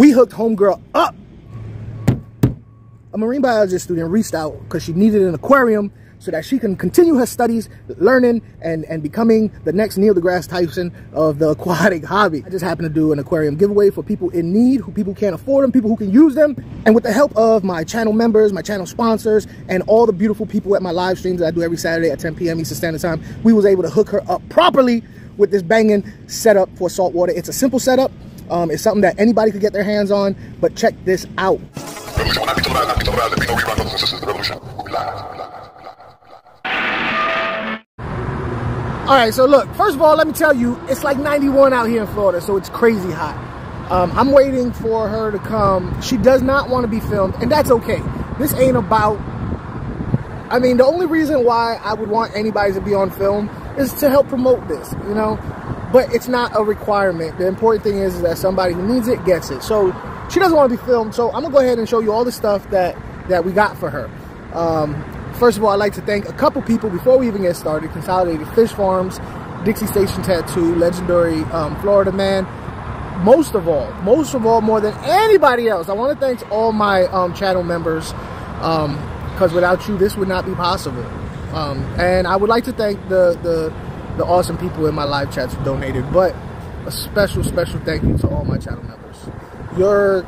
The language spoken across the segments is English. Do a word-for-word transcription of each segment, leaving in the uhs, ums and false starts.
We hooked homegirl up. A marine biology student reached out because she needed an aquarium so that she can continue her studies, learning, and, and becoming the next Neil deGrasse Tyson of the aquatic hobby. I just happened to do an aquarium giveaway for people in need, who people can't afford them, people who can use them. And with the help of my channel members, my channel sponsors, and all the beautiful people at my live streams that I do every Saturday at ten P M Eastern Standard Time, we was able to hook her up properly with this banging setup for saltwater. It's a simple setup. Um, it's something that anybody could get their hands on, but check this out. All right, so look, first of all, let me tell you, it's like ninety-one out here in Florida, so it's crazy hot. Um, I'm waiting for her to come. She does not want to be filmed, and that's okay. This ain't about, I mean, the only reason why I would want anybody to be on film is to help promote this, you know? But it's not a requirement. The important thing is, is that somebody who needs it gets it. So she doesn't want to be filmed, so I'm gonna go ahead and show you all the stuff that, that we got for her. Um, first of all, I'd like to thank a couple people before we even get started: Consolidated Fish Farms, Dixie Station Tattoo, legendary um, Florida man. Most of all, most of all, more than anybody else, I wanna thank all my um, channel members, um, because without you, this would not be possible. Um, and I would like to thank the, the, the awesome people in my live chats who donated, but a special, special thank you to all my channel members. Your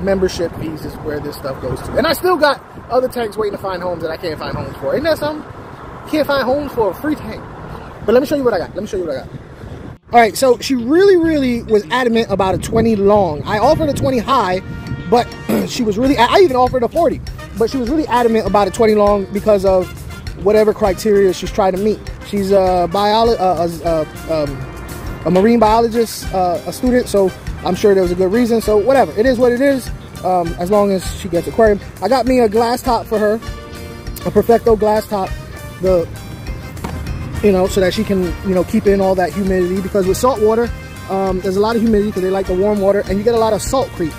membership fees is where this stuff goes to. And I still got other tanks waiting to find homes that I can't find homes for. Isn't that something? Can't find homes for a free tank. But let me show you what I got. Let me show you what I got. All right, so she really, really was adamant about a twenty long. I offered a twenty high, but she was really, I even offered a forty, but she was really adamant about a twenty long because of whatever criteria she's trying to meet. She's a biolo- uh, uh, uh, um, a marine biologist, uh, a student, so I'm sure there was a good reason, so whatever. It is what it is, um, as long as she gets aquarium. I got me a glass top for her, a Perfecto glass top, the, you know, so that she can, you know, keep in all that humidity, because with salt water, um, there's a lot of humidity because they like the warm water, and you get a lot of salt creep.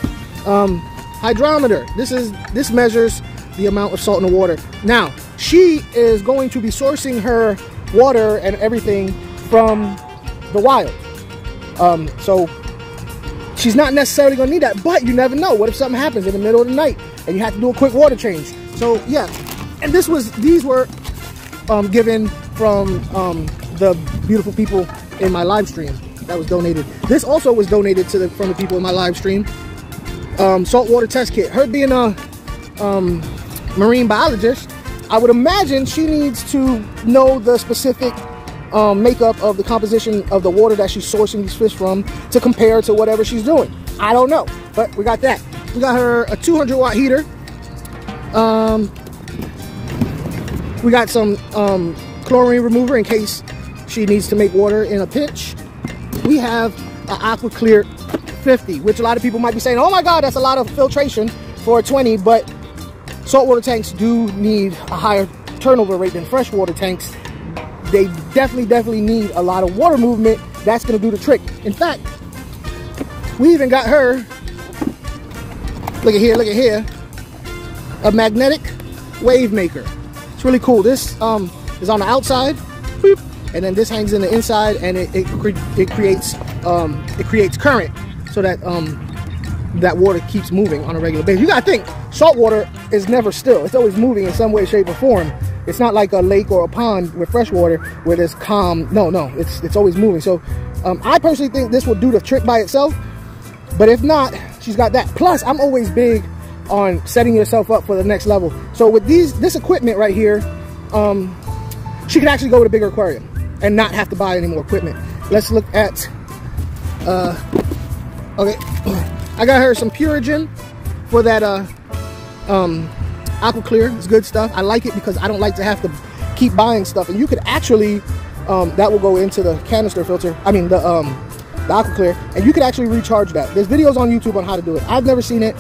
Um, hydrometer, this is, this measures the amount of salt in the water. Now, she is going to be sourcing her water and everything from the wild. Um, so she's not necessarily gonna need that, but you never know. What if something happens in the middle of the night and you have to do a quick water change? So yeah, and this was, these were um, given from um, the beautiful people in my live stream that was donated. This also was donated to the, from the people in my live stream. Um, saltwater test kit. Her being a um, marine biologist, I would imagine she needs to know the specific um, makeup of the composition of the water that she's sourcing these fish from to compare to whatever she's doing. I don't know, but we got that. We got her a two hundred watt heater. Um, we got some um, chlorine remover in case she needs to make water in a pinch. We have an AquaClear fifty, which a lot of people might be saying, oh my God, that's a lot of filtration for a twenty, but saltwater tanks do need a higher turnover rate than freshwater tanks. They definitely, definitely need a lot of water movement. That's gonna do the trick. In fact, we even got her, look at here, look at here, a magnetic wave maker. It's really cool. This um, is on the outside, and then this hangs in the inside, and it, it, cre it, creates, um, it creates current so that um, that water keeps moving on a regular basis. You gotta think, salt water is never still. It's always moving in some way, shape, or form. It's not like a lake or a pond with fresh water where there's calm. No, no, it's it's always moving. So um, I personally think this will do the trick by itself, but if not, she's got that. Plus, I'm always big on setting yourself up for the next level. So with these this equipment right here, um, she could actually go with a bigger aquarium and not have to buy any more equipment. Let's look at, uh, okay. I got her some Purigen for that uh, um, AquaClear. It's good stuff. I like it because I don't like to have to keep buying stuff. And you could actually, um, that will go into the canister filter, I mean the, um, the AquaClear, and you could actually recharge that. There's videos on YouTube on how to do it. I've never seen it,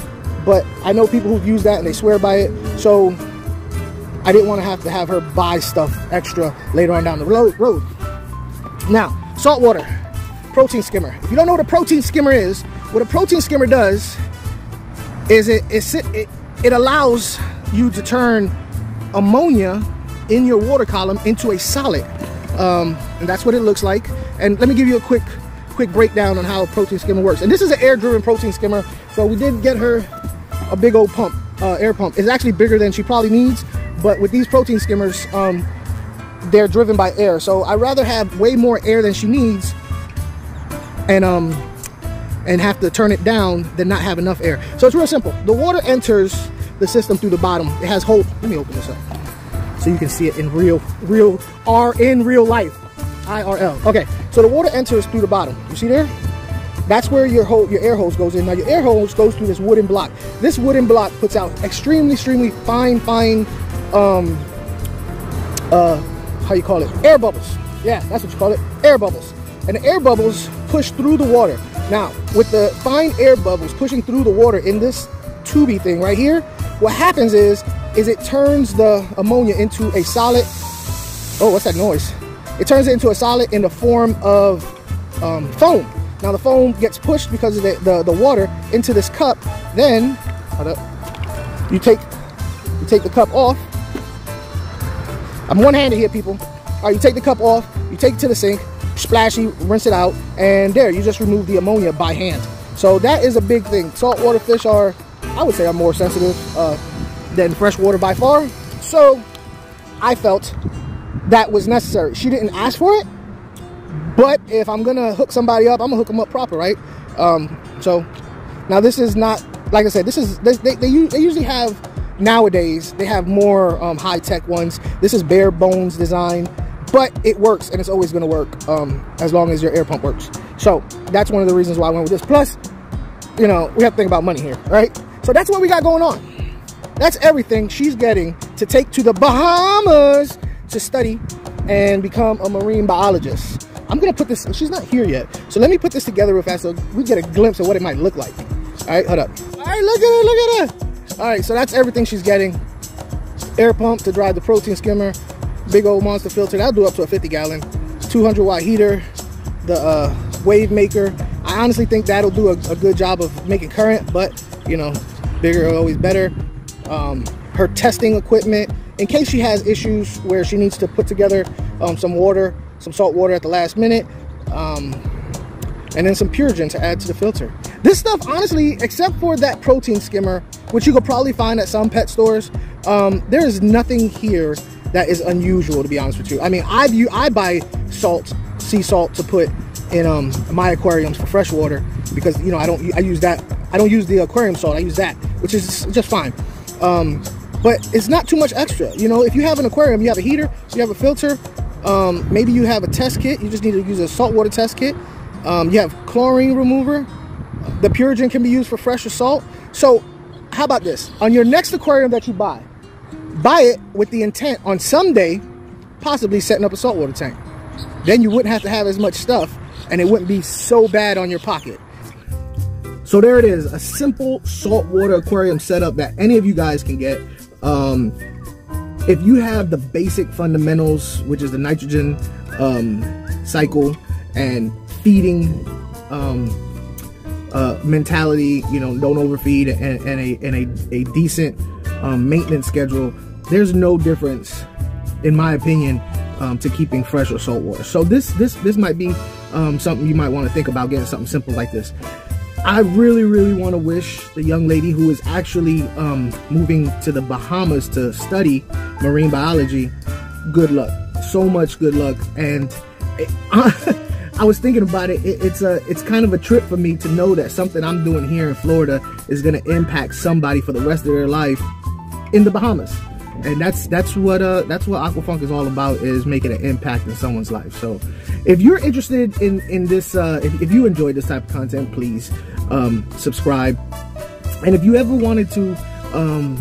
but I know people who've used that and they swear by it. So I didn't want to have to have her buy stuff extra later on down the road. Now, salt water, protein skimmer. If you don't know what a protein skimmer is, what a protein skimmer does is it, it, it allows you to turn ammonia in your water column into a solid. Um, and that's what it looks like. And let me give you a quick quick breakdown on how a protein skimmer works. And this is an air-driven protein skimmer, so we did get her a big old pump, uh, air pump. It's actually bigger than she probably needs, but with these protein skimmers, um, they're driven by air. So I'd rather have way more air than she needs and, um, and have to turn it down than not have enough air. So it's real simple. The water enters the system through the bottom. It has holes. Let me open this up so you can see it in real, real, are in real life, I R L. Okay, so the water enters through the bottom. You see there? That's where your hole, your air hose goes in. Now your air hose goes through this wooden block. This wooden block puts out extremely, extremely fine, fine, um, uh, how you call it? Air bubbles. Yeah, that's what you call it, air bubbles. And the air bubbles push through the water. Now, with the fine air bubbles pushing through the water in this tubey thing right here, what happens is, is it turns the ammonia into a solid. Oh, what's that noise? It turns it into a solid in the form of um, foam. Now the foam gets pushed because of the, the, the water into this cup. Then, hold up, you take, you take the cup off. I'm one-handed here, people. All right, you take the cup off, you take it to the sink, splashy, rinse it out, and there, you just remove the ammonia by hand. So that is a big thing. Saltwater fish are, I would say, are more sensitive uh, than freshwater by far. So I felt that was necessary. She didn't ask for it, but if I'm gonna hook somebody up, I'm gonna hook them up proper, right? Um, so now this is not, like I said, this is, this, they, they, they usually have, nowadays, they have more um, high-tech ones. This is bare bones design, but it works, and it's always gonna work um, as long as your air pump works. So that's one of the reasons why I went with this. Plus, you know, we have to think about money here, right? So that's what we got going on. That's everything she's getting to take to the Bahamas to study and become a marine biologist. I'm gonna put this, she's not here yet, so let me put this together real fast so we get a glimpse of what it might look like. All right, hold up. All right, look at her, look at her. All right, so that's everything she's getting. Air pump to drive the protein skimmer, big old monster filter, that'll do up to a fifty gallon, two hundred watt heater, the uh, wave maker. I honestly think that'll do a, a good job of making current, but you know, bigger always better. Um, her testing equipment, in case she has issues where she needs to put together um, some water, some salt water at the last minute, um, and then some Purigen to add to the filter. This stuff, honestly, except for that protein skimmer, which you could probably find at some pet stores, um, there is nothing here that is unusual, to be honest with you. I mean, I, I buy salt, sea salt, to put in um, my aquariums for fresh water because, you know, I don't, I use that, I don't use the aquarium salt, I use that, which is just fine. Um, But it's not too much extra. You know, if you have an aquarium, you have a heater, you have a filter, um, maybe you have a test kit, you just need to use a saltwater test kit. Um, you have chlorine remover. The Purigen can be used for fresher salt. So how about this? On your next aquarium that you buy, buy it with the intent on someday possibly setting up a saltwater tank. Then you wouldn't have to have as much stuff and it wouldn't be so bad on your pocket. So there it is, a simple saltwater aquarium setup that any of you guys can get. Um, if you have the basic fundamentals, which is the nitrogen um, cycle and feeding um, uh, mentality, you know, don't overfeed, and, and, a, and a, a decent um, maintenance schedule, there's no difference, in my opinion, um, to keeping fresh or salt water. So this, this, this might be um, something you might want to think about, getting something simple like this. I really, really want to wish the young lady who is actually um, moving to the Bahamas to study marine biology good luck. So much good luck. And it, I, I was thinking about it. it. It's a, it's kind of a trip for me to know that something I'm doing here in Florida is going to impact somebody for the rest of their life in the Bahamas. And that's that's what uh that's what Aquafunk is all about, is making an impact in someone's life. So if you're interested in in this, uh if, if you enjoyed this type of content, please um subscribe. And if you ever wanted to um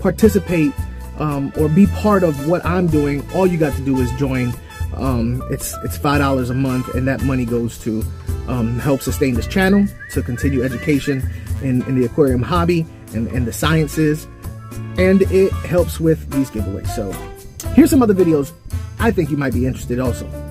participate um or be part of what I'm doing, all you got to do is join. um it's it's five dollars a month, and that money goes to um help sustain this channel, to continue education in, in the aquarium hobby and, and the sciences. And it helps with these giveaways. So here's some other videos I think you might be interested also.